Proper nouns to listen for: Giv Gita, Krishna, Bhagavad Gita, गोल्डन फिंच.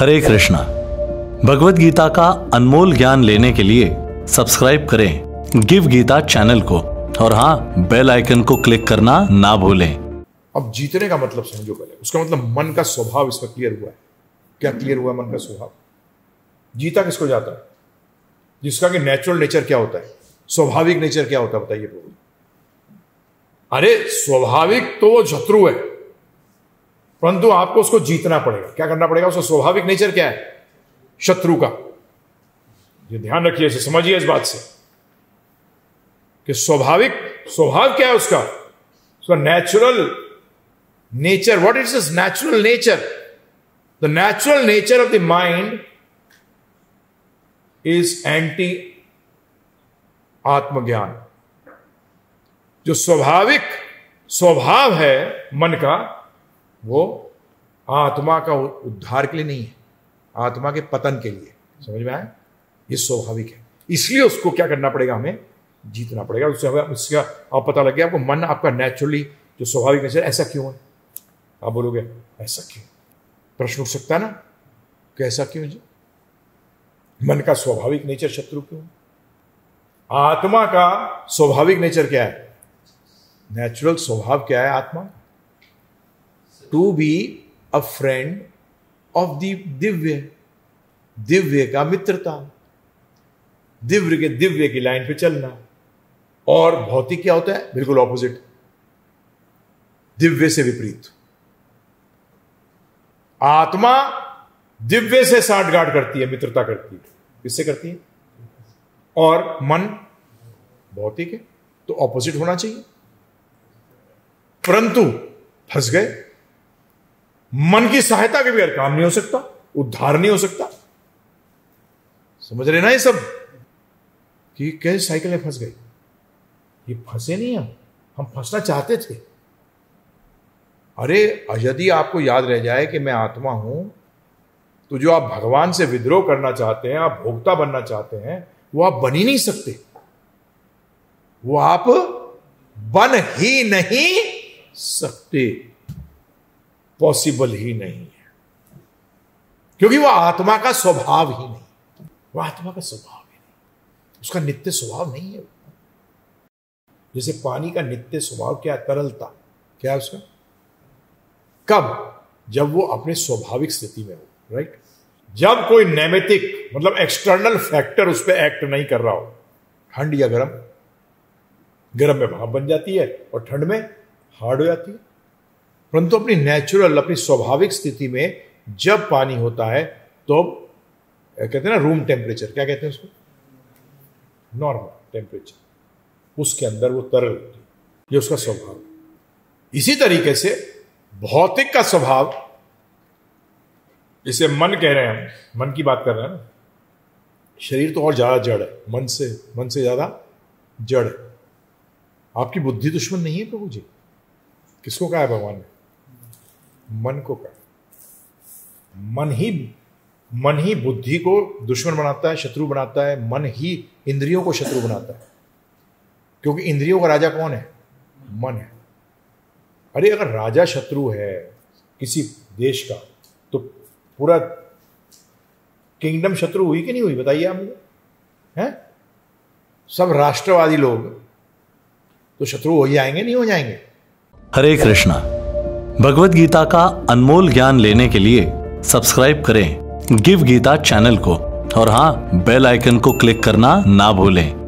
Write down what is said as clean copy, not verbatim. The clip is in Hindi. हरे कृष्णा। भगवद गीता का अनमोल ज्ञान लेने के लिए सब्सक्राइब करें गिव गीता चैनल को, और हाँ, बेल आइकन को क्लिक करना ना भूलें। अब जीतने का मतलब समझो पहले, उसका मतलब मन का स्वभाव इसका क्लियर हुआ है। क्या क्लियर हुआ? मन का स्वभाव। जीता किसको जाता है? जिसका कि नेचुरल नेचर क्या होता है, स्वाभाविक नेचर क्या होता है, बताइए प्रभु। अरे स्वाभाविक तो वो शत्रु है, परंतु आपको उसको जीतना पड़ेगा। क्या करना पड़ेगा? उसका स्वाभाविक नेचर क्या है शत्रु का, ये ध्यान रखिए, इसे समझिए इस बात से कि स्वाभाविक स्वभाव क्या है उसका, उसका natural nature. What is this natural nature? The natural nature of the mind is anti आत्मज्ञान। जो स्वाभाविक स्वभाव है मन का, वो आत्मा का उद्धार के लिए नहीं है, आत्मा के पतन के लिए। समझ में आया? ये स्वाभाविक है, इसलिए उसको क्या करना पड़ेगा, हमें जीतना पड़ेगा। उससे हमें उसका आप पता लग गया आपको, मन आपका नेचुरली जो स्वाभाविक नेचर ऐसा क्यों है। आप बोलोगे ऐसा क्यों, प्रश्न उठ सकता है ना कि ऐसा क्यों जी, मन का स्वाभाविक नेचर शत्रु क्यों? आत्मा का स्वाभाविक नेचर क्या है, नेचुरल स्वभाव क्या है आत्मा? To be a friend of the दिव्य, दिव्य का मित्रता, दिव्य के दिव्य की लाइन पे चलना। और भौतिक क्या होता है? बिल्कुल ऑपोजिट, दिव्य से विपरीत। आत्मा दिव्य से सांठगांठ करती है, मित्रता करती है, किससे करती है? और मन भौतिक है, तो ऑपोजिट होना चाहिए, परंतु फंस गए। मन की सहायता के बगैर काम नहीं हो सकता, उद्धार नहीं हो सकता। समझ रहे ना ये सब, कि कैसे साइकिल में फंस गए। ये फंसे नहीं हम फंसना चाहते थे। अरे यदि आपको याद रह जाए कि मैं आत्मा हूं, तो जो आप भगवान से विद्रोह करना चाहते हैं, आप भोक्ता बनना चाहते हैं, वो आप बन ही नहीं सकते, वो आप बन ही नहीं सकते, पॉसिबल ही नहीं है, क्योंकि वो आत्मा का स्वभाव ही नहीं, वो आत्मा का स्वभाव ही नहीं, उसका नित्य स्वभाव नहीं है। जैसे पानी का नित्य स्वभाव क्या है? तरलता। क्या है उसका? कब? जब वो अपने स्वाभाविक स्थिति में हो, राइट। जब कोई नैमितिक मतलब एक्सटर्नल फैक्टर उस पर एक्ट नहीं कर रहा हो, ठंड या गर्म, गर्म में भाप बन जाती है और ठंड में हार्ड हो जाती है, परंतु अपनी नेचुरल अपनी स्वाभाविक स्थिति में जब पानी होता है तो कहते हैं ना रूम टेम्परेचर, क्या कहते हैं उसको, नॉर्मल टेम्परेचर, उसके अंदर वो तरल होती है, ये उसका स्वभाव है। इसी तरीके से भौतिक का स्वभाव, इसे मन कह रहे हैं, हम मन की बात कर रहे हैं ना। शरीर तो और ज्यादा जड़ है मन से ज्यादा जड़ है। आपकी बुद्धि दुश्मन नहीं है प्रभु जी। किसको कहा है भगवान ने? मन को कहा। मन ही बुद्धि को दुश्मन बनाता है, शत्रु बनाता है, मन ही इंद्रियों को शत्रु बनाता है, क्योंकि इंद्रियों का राजा कौन है? मन है। अरे अगर राजा शत्रु है किसी देश का, तो पूरा किंगडम शत्रु हुई कि नहीं हुई, बताइए आप मुझे। हैं सब राष्ट्रवादी लोग तो शत्रु हो जाएंगे, नहीं हो जाएंगे। हरे कृष्णा। भगवद गीता का अनमोल ज्ञान लेने के लिए सब्सक्राइब करें गिव गीता चैनल को, और हाँ, बेल आइकन को क्लिक करना ना भूलें।